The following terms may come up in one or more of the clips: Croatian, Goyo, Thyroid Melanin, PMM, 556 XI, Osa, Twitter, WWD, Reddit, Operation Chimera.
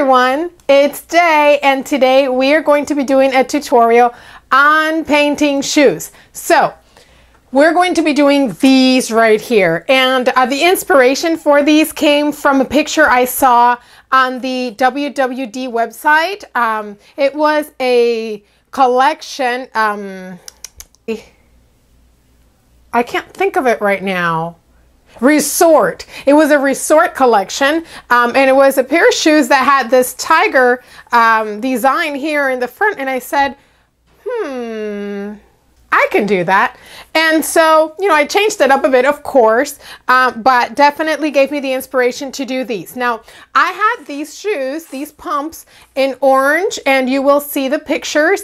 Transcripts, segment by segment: everyone, it's Jay, and today we are going to be doing a tutorial on painting shoes. So we're going to be doing these right here, and the inspiration for these came from a picture I saw on the WWD website. It was a collection, I can't think of it right now. Resort. It was a resort collection, and it was a pair of shoes that had this tiger design here in the front, and I said, I can do that. And so, you know, I changed it up a bit, of course, but definitely gave me the inspiration to do these. Now, I had these shoes, these pumps, in orange, and you will see the pictures,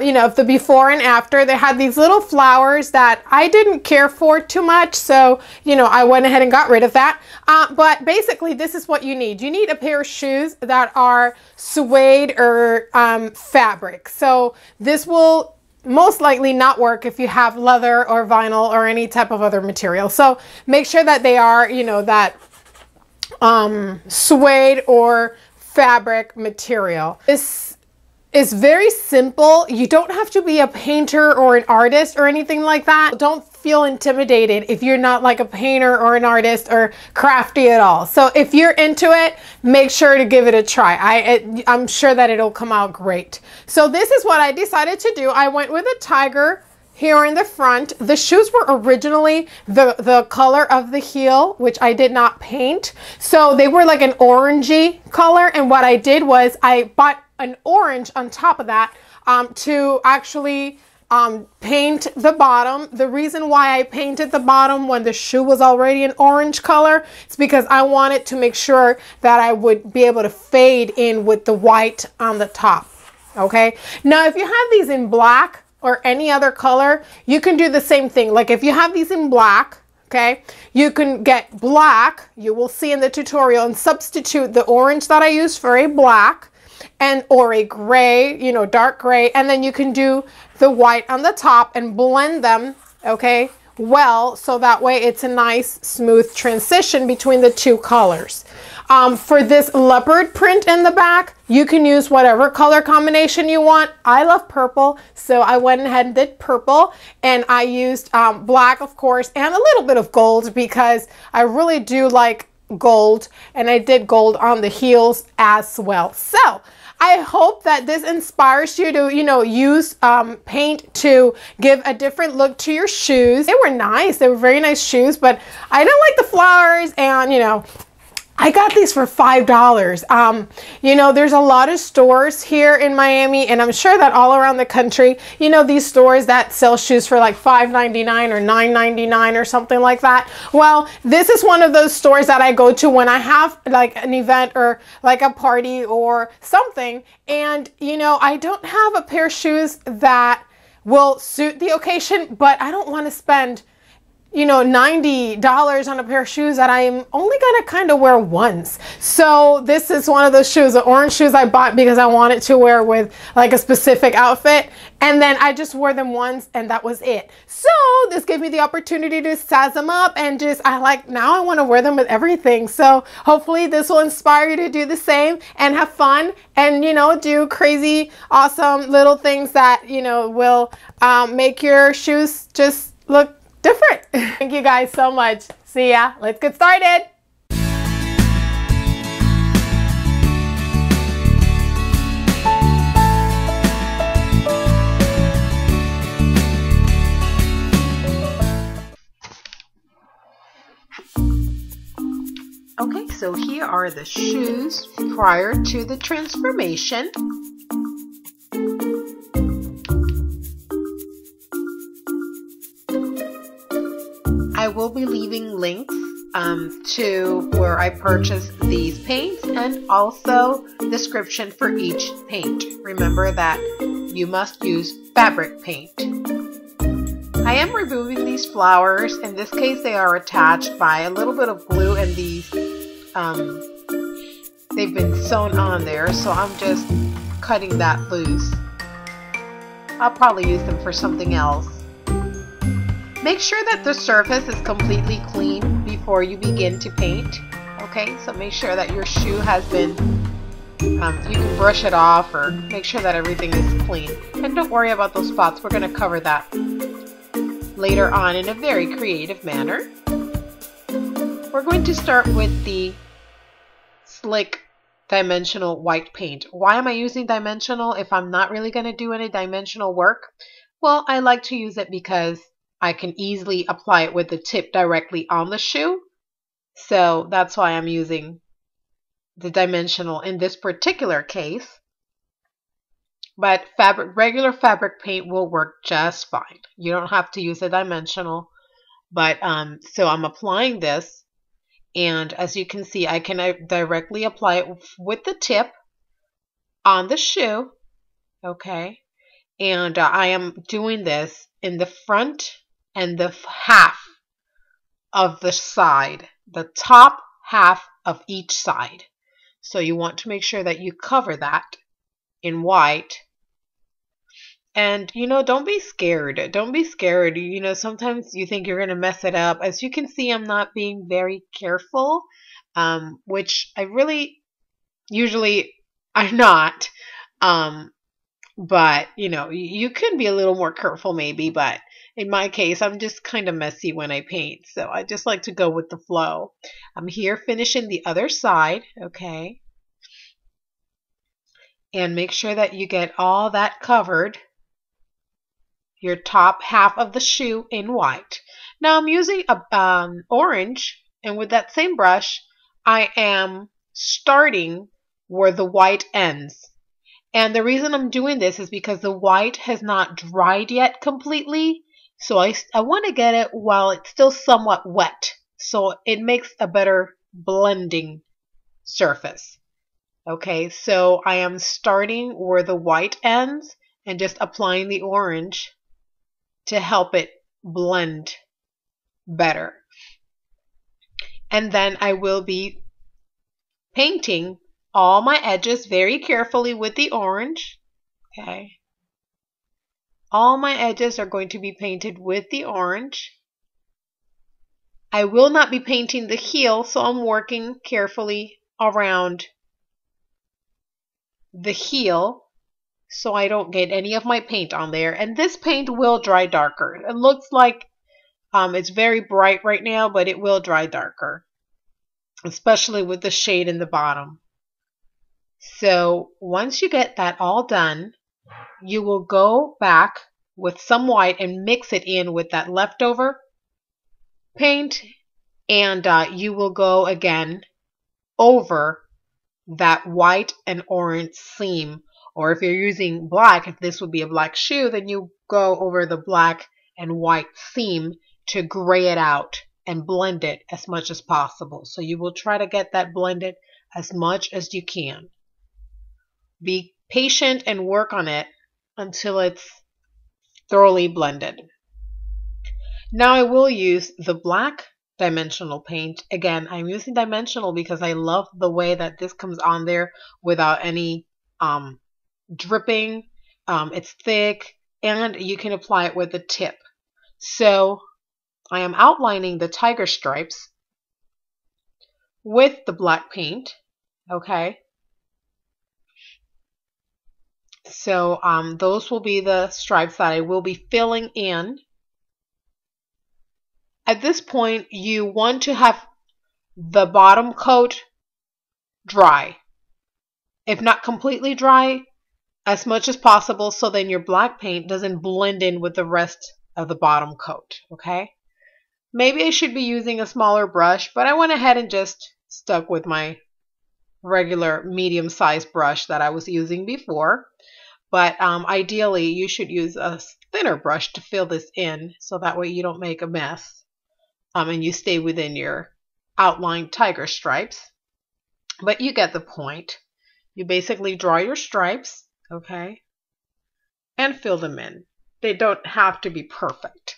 you know, of the before and after. They had these little flowers that I didn't care for too much, so, you know, I went ahead and got rid of that. But basically, this is what you need. You need a pair of shoes that are suede or fabric. So this will most likely not work if you have leather or vinyl or any type of other material. So make sure that they are, you know, that suede or fabric material. This is very simple. You don't have to be a painter or an artist or anything like that. Don't feel intimidated if you're not like a painter or an artist or crafty at all. So if you're into it, make sure to give it a try. I'm sure that it'll come out great. So this is what I decided to do. I went with a tiger here in the front. The shoes were originally the color of the heel, which I did not paint. So they were like an orangey color. And what I did was I bought an orange on top of that to actually paint the bottom. The reason why I painted the bottom when the shoe was already an orange color is because I wanted to make sure that I would be able to fade in with the white on the top. Okay. Now, if you have these in black or any other color, you can do the same thing. Like if you have these in black, okay, you can get black, you will see in the tutorial, and substitute the orange that I used for a black, and or a gray, you know, dark gray, and then you can do the white on the top and blend them, okay, well, so that way it's a nice smooth transition between the two colors. For this leopard print in the back, you can use whatever color combination you want. I love purple, so I went ahead and did purple, and I used black, of course, and a little bit of gold because I really do like gold, and I did gold on the heels as well. So I hope that this inspires you to, you know, use paint to give a different look to your shoes. They were nice. They were very nice shoes, but I don't like the flowers, and, you know, I got these for $5. You know, there's a lot of stores here in Miami, and I'm sure that all around the country, you know, these stores that sell shoes for like $5.99 or $9.99 or something like that. Well, this is one of those stores that I go to when I have like an event or like a party or something. And, you know, I don't have a pair of shoes that will suit the occasion, but I don't want to spend, you know, $90 on a pair of shoes that I'm only gonna kind of wear once. So this is one of those shoes, the orange shoes I bought because I wanted to wear with like a specific outfit, and then I just wore them once and that was it. So this gave me the opportunity to size them up, and just, I like, now I want to wear them with everything. So hopefully this will inspire you to do the same and have fun, and, you know, do crazy awesome little things that, you know, will make your shoes just look different. Thank you guys so much. See ya. Let's get started. Okay, so here are the shoes prior to the transformation. I will be leaving links to where I purchased these paints, and also description for each paint. Remember that you must use fabric paint. I am removing these flowers. In this case, they are attached by a little bit of glue, and these they've been sewn on there, so I'm just cutting that loose. I'll probably use them for something else. Make sure that the surface is completely clean before you begin to paint. Okay, so make sure that your shoe has been You can brush it off or make sure that everything is clean. And don't worry about those spots, we're going to cover that later on in a very creative manner. We're going to start with the slick dimensional white paint. Why am I using dimensional if I'm not really going to do any dimensional work? Well, I like to use it because I can easily apply it with the tip directly on the shoe. So that's why I'm using the dimensional in this particular case. But regular fabric paint will work just fine. You don't have to use a dimensional. But so I'm applying this, and as you can see, I can directly apply it with the tip on the shoe. Okay, and I am doing this in the front and the half of the side, the top half of each side. So you want to make sure that you cover that in white. And, you know, don't be scared. Don't be scared. You know, sometimes you think you're going to mess it up. As you can see, I'm not being very careful, which I really usually I'm not. But, you know, you can be a little more careful maybe. But in my case, I'm just kind of messy when I paint. So I just like to go with the flow. I'm here finishing the other side. Okay. And make sure that you get all that covered. Your top half of the shoe in white. Now I'm using a orange, and with that same brush I am starting where the white ends. And the reason I'm doing this is because the white has not dried yet completely, so I want to get it while it's still somewhat wet, so it makes a better blending surface. Okay, so I am starting where the white ends and just applying the orange to help it blend better. And then I will be painting all my edges very carefully with the orange. Okay. All my edges are going to be painted with the orange. I will not be painting the heel, so I'm working carefully around the heel, so I don't get any of my paint on there. And this paint will dry darker. It looks like it's very bright right now, but it will dry darker, especially with the shade in the bottom. So once you get that all done, you will go back with some white and mix it in with that leftover paint, and you will go again over that white and orange seam. Or if you're using black, if this would be a black shoe, then you go over the black and white seam to gray it out and blend it as much as possible. So you will try to get that blended as much as you can. Be patient and work on it until it's thoroughly blended. Now I will use the black dimensional paint. Again, I'm using dimensional because I love the way that this comes on there without any dripping. It's thick, and you can apply it with a tip. So I am outlining the tiger stripes with the black paint. Okay, so those will be the stripes that I will be filling in. At this point, you want to have the bottom coat dry, if not completely dry, as much as possible, so then your black paint doesn't blend in with the rest of the bottom coat. Okay, maybe I should be using a smaller brush, but I went ahead and just stuck with my regular medium-sized brush that I was using before. But ideally you should use a thinner brush to fill this in, so that way you don't make a mess, and you stay within your outlined tiger stripes. But you get the point. You basically draw your stripes, okay, and fill them in. They don't have to be perfect.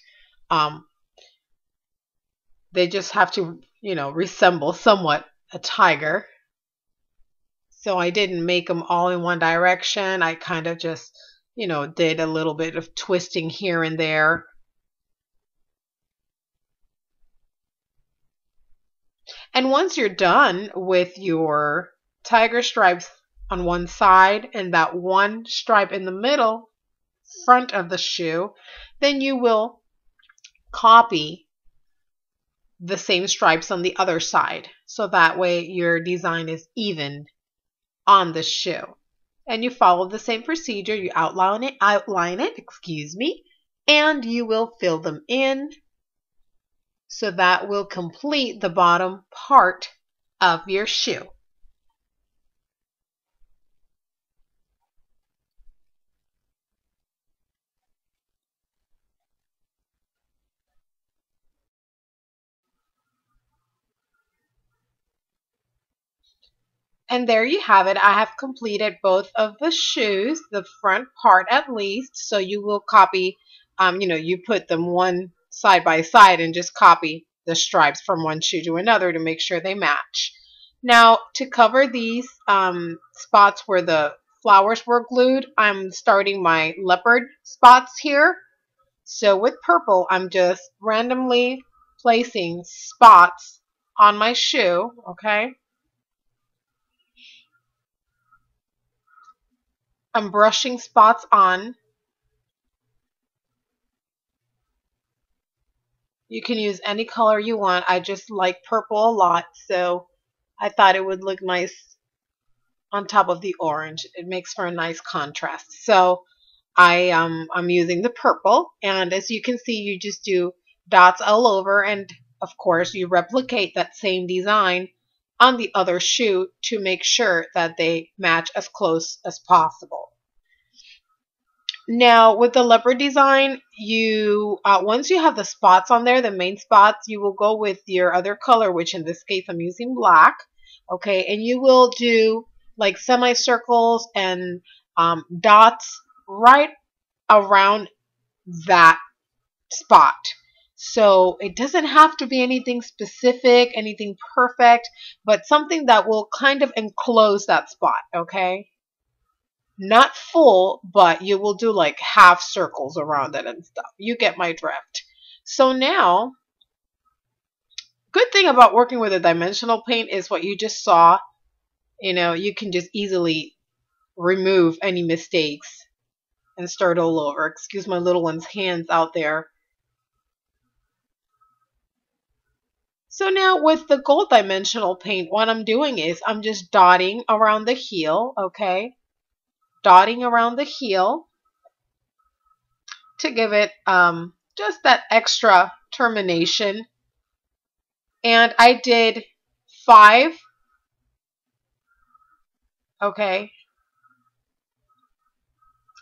They just have to, you know, resemble somewhat a tiger. So I didn't make them all in one direction. I kind of just, you know, did a little bit of twisting here and there. And once you're done with your tiger stripes on one side and that one stripe in the middle front of the shoe, then you will copy the same stripes on the other side. So that way your design is even on the shoe. And you follow the same procedure. You outline it, and you will fill them in. So that will complete the bottom part of your shoe. And there you have it. I have completed both of the shoes, the front part at least. So you will copy, you put them one side by side and just copy the stripes from one shoe to another to make sure they match. Now, to cover these spots where the flowers were glued, I'm starting my leopard spots here. So with purple, I'm just randomly placing spots on my shoe, okay? I'm brushing spots on. You can use any color you want. I just like purple a lot, so I thought it would look nice on top of the orange. It makes for a nice contrast. So I'm using the purple, and as you can see, you just do dots all over, and of course you replicate that same design on the other shoe to make sure that they match as close as possible. Now with the leopard design, you once you have the spots on there, the main spots, you will go with your other color, which in this case I'm using black, okay? And you will do like semicircles and dots right around that spot. So it doesn't have to be anything specific, anything perfect, but something that will kind of enclose that spot, okay? Not full, but you will do like half circles around it and stuff. You get my drift. So now, good thing about working with a dimensional paint is what you just saw. You know, you can just easily remove any mistakes and start all over. Excuse my little one's hands out there. So now with the gold dimensional paint, what I'm doing is I'm just dotting around the heel, okay? Dotting around the heel to give it just that extra termination. And I did 5, okay?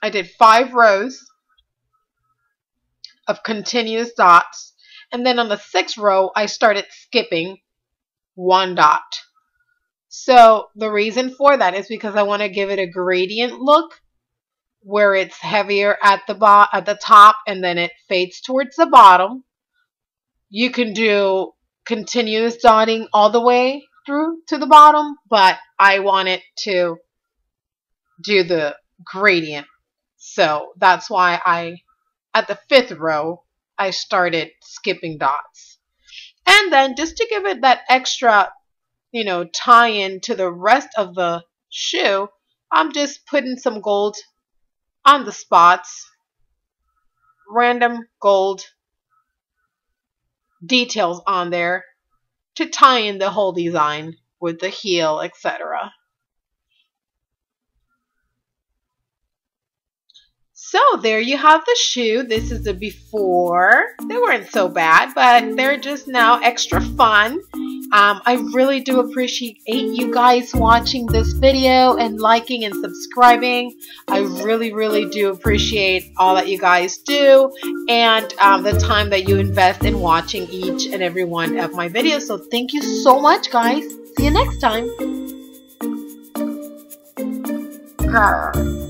I did 5 rows of continuous dots. And then on the 6th row, I started skipping one dot. So the reason for that is because I want to give it a gradient look where it's heavier at the top and then it fades towards the bottom. You can do continuous dotting all the way through to the bottom, but I want it to do the gradient. So that's why I, at the 5th row, I started skipping dots. And then just to give it that extra, you know, tie in to the rest of the shoe, I'm just putting some gold on the spots, random gold details on there to tie in the whole design with the heel, etc. So there you have the shoe. This is the before. They weren't so bad, but they're just now extra fun. I really do appreciate you guys watching this video and liking and subscribing. I really, really do appreciate all that you guys do and the time that you invest in watching each and every one of my videos. So thank you so much, guys. See you next time.